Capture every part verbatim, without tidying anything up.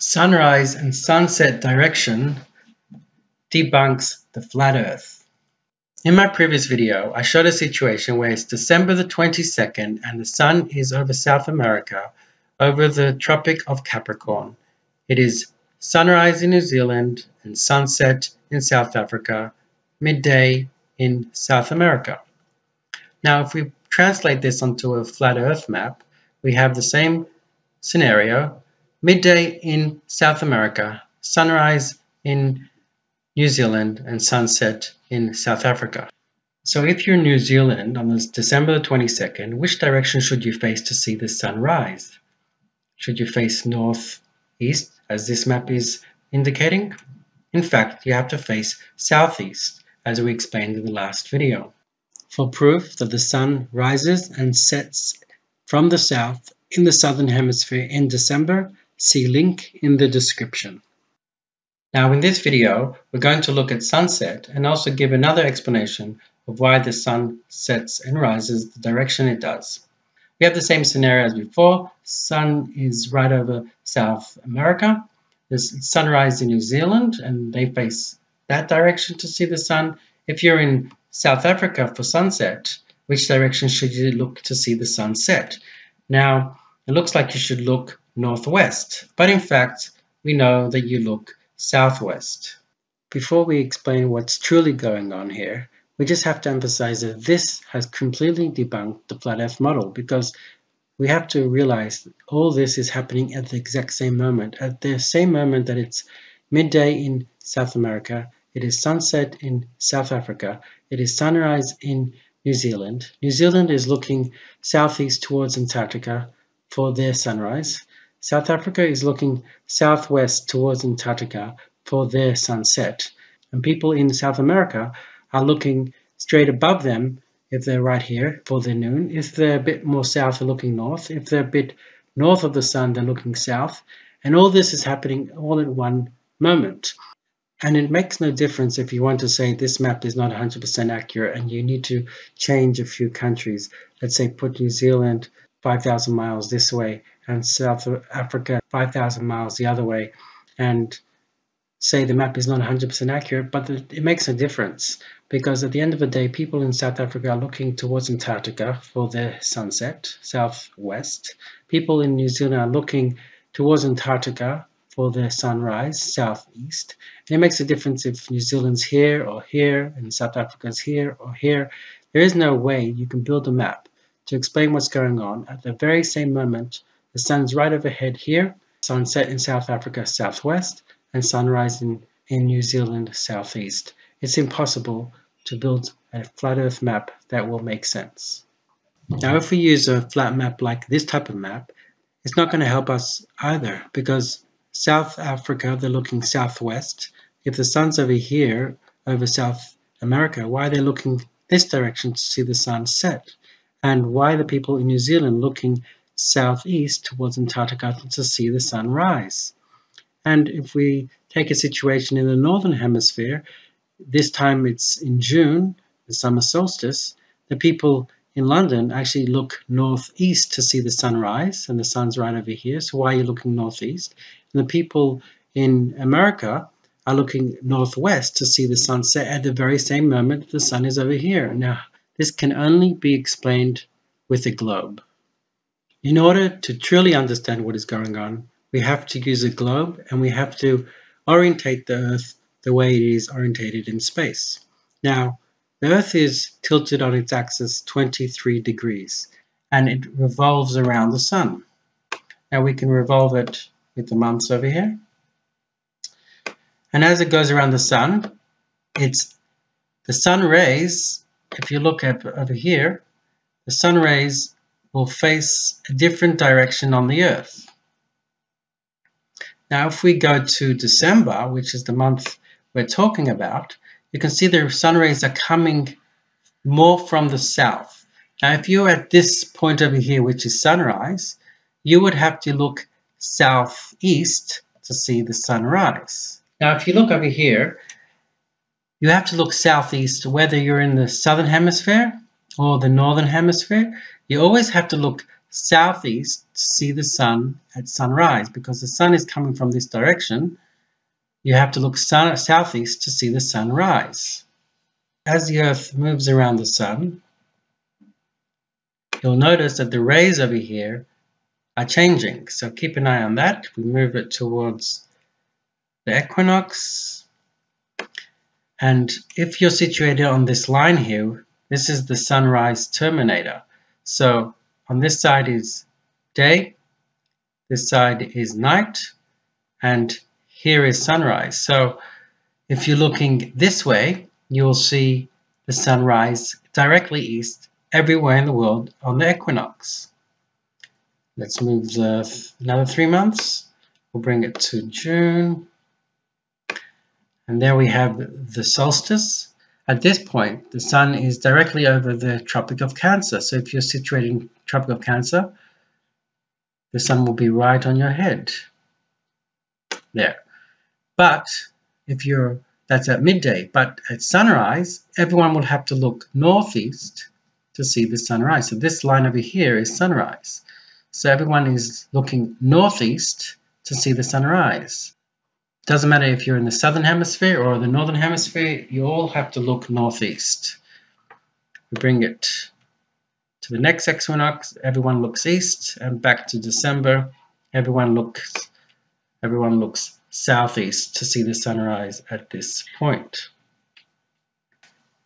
Sunrise and sunset direction debunks the flat earth. In my previous video, I showed a situation where it's December the twenty-second and the sun is over South America, over the Tropic of Capricorn. It is sunrise in New Zealand and sunset in South Africa, midday in South America. Now, if we translate this onto a flat earth map, we have the same scenario: midday in South America, sunrise in New Zealand, and sunset in South Africa. So if you're in New Zealand on this December the twenty-second, which direction should you face to see the sunrise? Should you face north east, as this map is indicating? In fact, you have to face southeast, as we explained in the last video. For proof that the sun rises and sets from the south in the southern hemisphere in December, see link in the description. Now, in this video, we're going to look at sunset and also give another explanation of why the sun sets and rises the direction it does. We have the same scenario as before. Sun is right over South America. There's sunrise in New Zealand, and they face that direction to see the sun. If you're in South Africa for sunset, which direction should you look to see the sunset? Now, it looks like you should look northwest, but in fact, we know that you look southwest. Before we explain what's truly going on here, we just have to emphasize that this has completely debunked the flat earth model, because we have to realize that all this is happening at the exact same moment. At the same moment that it's midday in South America, it is sunset in South Africa, it is sunrise in New Zealand. New Zealand is looking southeast towards Antarctica for their sunrise. South Africa is looking southwest towards Antarctica for their sunset. And people in South America are looking straight above them if they're right here for their noon. If they're a bit more south, they're looking north. If they're a bit north of the sun, they're looking south. And all this is happening all at one moment. And it makes no difference if you want to say this map is not one hundred percent accurate and you need to change a few countries. Let's say put New Zealand five thousand miles this way and South Africa five thousand miles the other way, and say the map is not one hundred percent accurate, but it makes no difference, because at the end of the day, people in South Africa are looking towards Antarctica for their sunset, southwest. People in New Zealand are looking towards Antarctica for their sunrise, southeast. And it makes a difference if New Zealand's here or here and South Africa's here or here. There is no way you can build a map to explain what's going on at the very same moment. The sun's right overhead here, sunset in South Africa, southwest, and sunrise in, in New Zealand, southeast. It's impossible to build a flat earth map that will make sense. Now, if we use a flat map like this type of map, it's not going to help us either, because South Africa, they're looking southwest. If the sun's over here, over South America, why are they looking this direction to see the sun set? And why are the people in New Zealand looking southeast towards Antarctica to see the sun rise? And if we take a situation in the northern hemisphere, this time it's in June, the summer solstice, the people in London actually look northeast to see the sunrise, and the sun's right over here, so why are you looking northeast? And the people in America are looking northwest to see the sunset at the very same moment the sun is over here. Now, this can only be explained with a globe. In order to truly understand what is going on, we have to use a globe, and we have to orientate the Earth the way it is orientated in space. Now, the Earth is tilted on its axis twenty-three degrees, and it revolves around the Sun. Now, we can revolve it with the months over here. And as it goes around the Sun, it's the Sun rays, if you look at over here, the Sun rays will face a different direction on the Earth. Now, if we go to December, which is the month we're talking about, you can see the sun rays are coming more from the south. Now, if you're at this point over here, which is sunrise, you would have to look southeast to see the sunrise. Now, if you look over here, you have to look southeast, whether you're in the southern hemisphere or the northern hemisphere. You always have to look southeast to see the sun at sunrise. Because the sun is coming from this direction, you have to look sun, southeast to see the sun rise. As the Earth moves around the sun, you'll notice that the rays over here are changing. So keep an eye on that. We move it towards the equinox. And if you're situated on this line here, this is the sunrise terminator. So on this side is day, this side is night, and here is sunrise. So if you're looking this way, you'll see the sunrise directly east everywhere in the world on the equinox. Let's move the another three months. We'll bring it to June. And there we have the solstice. At this point, the sun is directly over the Tropic of Cancer. So if you're situated in Tropic of Cancer, the sun will be right on your head. There. But if you're, that's at midday, but at sunrise, everyone will have to look northeast to see the sunrise. So this line over here is sunrise. So everyone is looking northeast to see the sunrise. Doesn't matter if you're in the southern hemisphere or the northern hemisphere, you all have to look northeast. We bring it to the next equinox, everyone looks east, and back to December, everyone looks everyone looks southeast to see the sunrise at this point.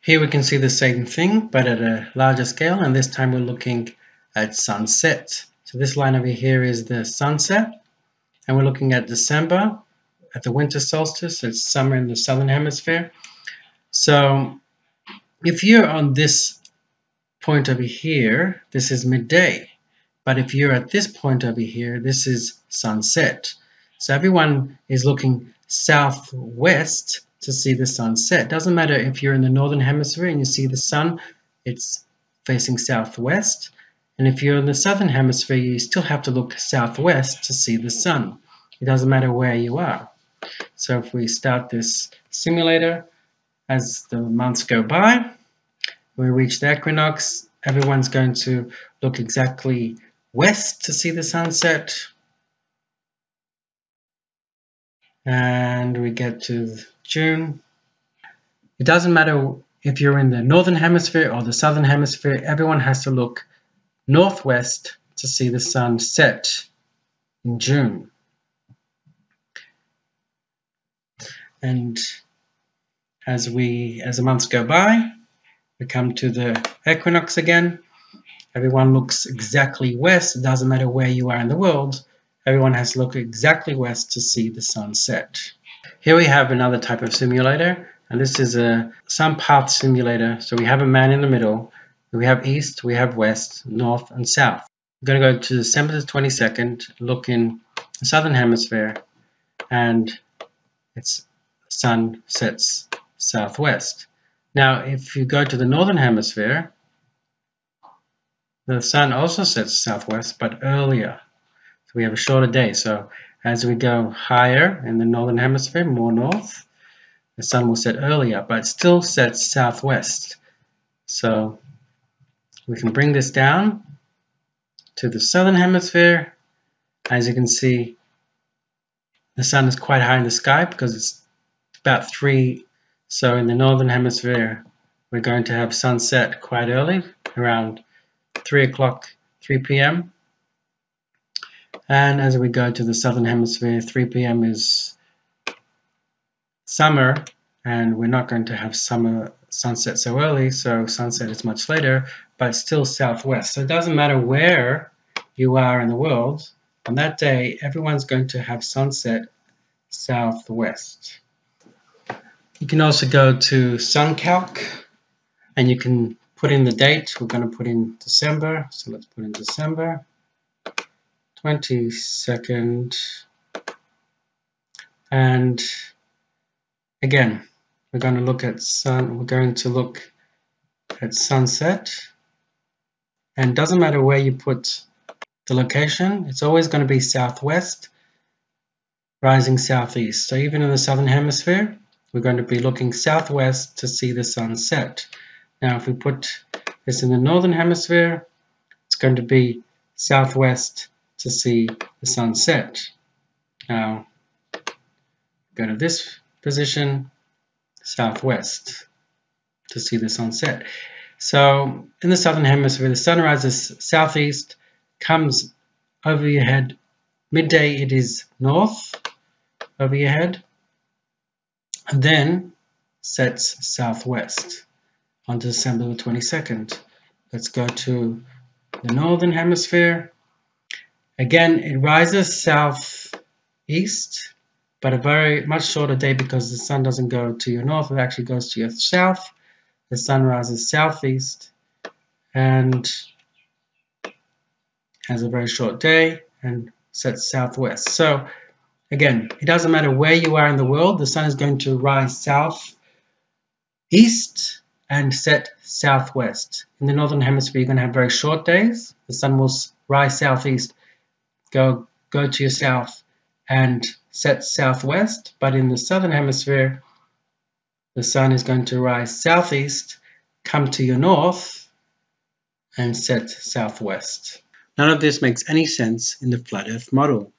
Here we can see the same thing, but at a larger scale, and this time we're looking at sunset. So this line over here is the sunset, and we're looking at December, at the winter solstice. It's summer in the southern hemisphere. So if you're on this point over here, this is midday. But if you're at this point over here, this is sunset. So everyone is looking southwest to see the sunset. Doesn't matter if you're in the northern hemisphere and you see the sun, it's facing southwest. And if you're in the southern hemisphere, you still have to look southwest to see the sun. It doesn't matter where you are. So if we start this simulator, as the months go by, we reach the equinox, everyone's going to look exactly west to see the sunset. And we get to June. It doesn't matter if you're in the northern hemisphere or the southern hemisphere, everyone has to look northwest to see the sun set in June. And as we, as the months go by, we come to the equinox again. Everyone looks exactly west. It doesn't matter where you are in the world. Everyone has to look exactly west to see the sunset. Here we have another type of simulator, and this is a sun path simulator. So we have a man in the middle. We have east, we have west, north, and south. We're going to go to December the twenty-second, look in the southern hemisphere, and it's sun sets southwest. Now, if you go to the northern hemisphere, the sun also sets southwest, but earlier. So we have a shorter day. So as we go higher in the northern hemisphere, more north, the sun will set earlier, but still sets southwest. So we can bring this down to the southern hemisphere. As you can see, the sun is quite high in the sky because it's about three. So in the northern hemisphere, we're going to have sunset quite early, around three o'clock, three p m And as we go to the southern hemisphere, three p m is summer, and we're not going to have summer sunset so early, so sunset is much later, but still southwest. So it doesn't matter where you are in the world, on that day, everyone's going to have sunset southwest. You can also go to SunCalc, and you can put in the date. We're going to put in December, so let's put in December twenty-second. And again, we're going to look at sun. We're going to look at sunset, and doesn't matter where you put the location. It's always going to be southwest, rising southeast. So even in the southern hemisphere, we're going to be looking southwest to see the sun set. Now, if we put this in the northern hemisphere, it's going to be southwest to see the sunset. Now, go to this position, southwest, to see the sunset. So in the southern hemisphere, the sun rises southeast, comes over your head. Midday, it is north over your head, and then sets southwest on December the twenty-second. Let's go to the northern hemisphere. Again, it rises southeast, but a very much shorter day because the sun doesn't go to your north, it actually goes to your south. The sun rises southeast and has a very short day and sets southwest. So again, it doesn't matter where you are in the world, the sun is going to rise southeast and set southwest. In the northern hemisphere, you're going to have very short days. The sun will rise southeast, go, go to your south, and set southwest. But in the southern hemisphere, the sun is going to rise southeast, come to your north, and set southwest. None of this makes any sense in the flat Earth model.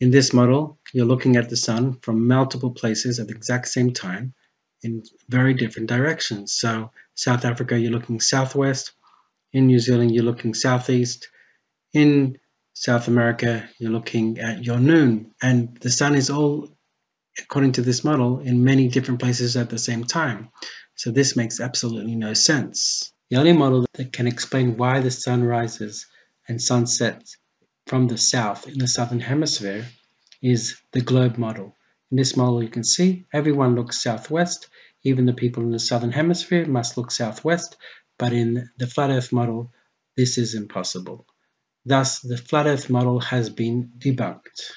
In this model, you're looking at the sun from multiple places at the exact same time in very different directions. So South Africa, you're looking southwest. In New Zealand, you're looking southeast. In South America, you're looking at your noon. And the sun is all, according to this model, in many different places at the same time. So this makes absolutely no sense. The only model that can explain why the sun rises and sunsets from the south in the southern hemisphere is the globe model. In this model, you can see everyone looks southwest. Even the people in the southern hemisphere must look southwest, but in the flat Earth model, this is impossible. Thus, the flat Earth model has been debunked.